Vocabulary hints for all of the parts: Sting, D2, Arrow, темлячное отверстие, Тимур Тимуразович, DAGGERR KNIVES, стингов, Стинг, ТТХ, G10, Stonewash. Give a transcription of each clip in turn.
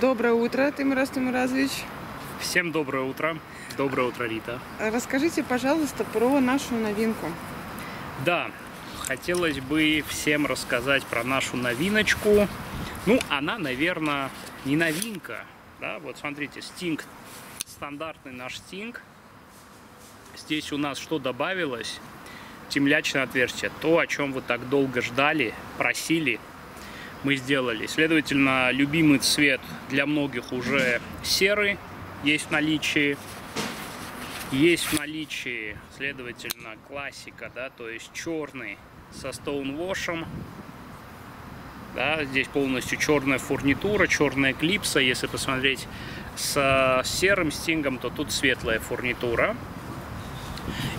Доброе утро, Тимур Тимуразович. Всем доброе утро. Доброе утро, Рита. Расскажите, пожалуйста, про нашу новинку. Да, хотелось бы всем рассказать про нашу новиночку. Ну, она, наверное, не новинка. Да? Вот смотрите, Sting, стандартный наш Sting. Здесь у нас что добавилось? Темлячное отверстие. То, о чем вы так долго ждали, просили, мы сделали. Следовательно, любимый цвет для многих уже серый. Есть в наличии. Есть в наличии, следовательно, классика, да, то есть черный со стоунвошем. Да, здесь полностью черная фурнитура, черная клипса. Если посмотреть с серым Стингом, то тут светлая фурнитура.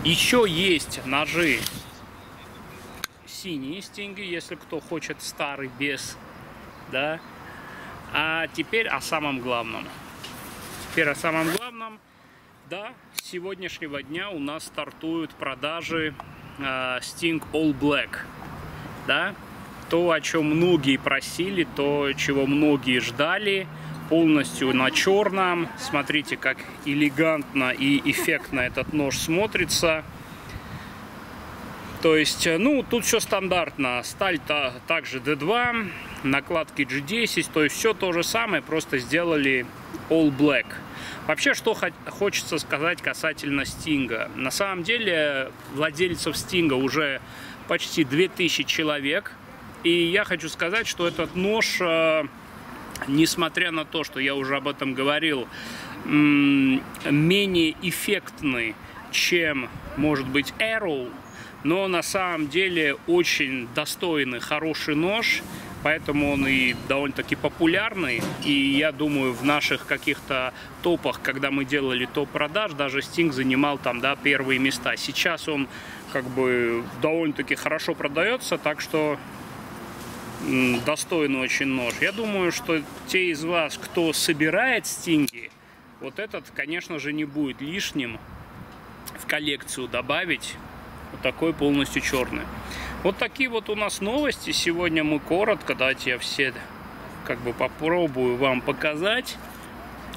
Еще есть ножи синие Стинги, если кто хочет старый без, да. А теперь о самом главном. Да, с сегодняшнего дня у нас стартуют продажи Sting All Black, да. То, о чем многие просили, то, чего многие ждали, полностью на черном. Смотрите, как элегантно и эффектно этот нож смотрится. То есть, ну, тут все стандартно. Сталь также D2, накладки G10, то есть все то же самое, просто сделали All Black. Вообще, что хочется сказать касательно Стинга. На самом деле, владельцев Стинга уже почти 2000 человек. И я хочу сказать, что этот нож, несмотря на то, что я уже об этом говорил, менее эффектный, чем, может быть, Arrow, но на самом деле очень достойный, хороший нож, поэтому он и довольно-таки популярный. И я думаю, в наших каких-то топах, когда мы делали топ-продаж, даже Sting занимал там, да, первые места. Сейчас он как бы довольно-таки хорошо продается, так что достойный очень нож. Я думаю, что те из вас, кто собирает стинги, вот этот, конечно же, не будет лишним в коллекцию добавить. Вот такой полностью черный. Вот такие вот у нас новости. Сегодня мы коротко, давайте я все как бы попробую вам показать.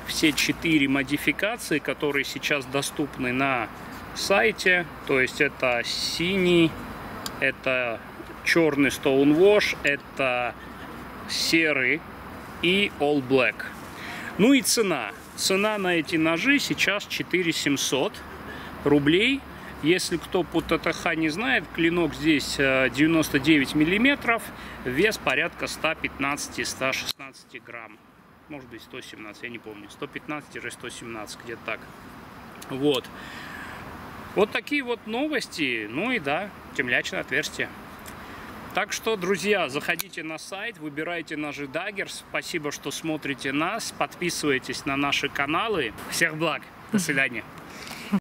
Все 4 модификации, которые сейчас доступны на сайте. То есть это синий, это черный Stonewash, это серый и All Black. Ну и цена. Цена на эти ножи сейчас 4700 рублей. Если кто по ТТХ не знает, клинок здесь 99 миллиметров, вес порядка 115-116 грамм. Может быть 117, я не помню. 115-117, где-то так. Вот. Вот такие вот новости. Ну и да, темлячное отверстие. Так что, друзья, заходите на сайт, выбирайте ножи DAGGERR. Спасибо, что смотрите нас, подписывайтесь на наши каналы. Всех благ, до свидания.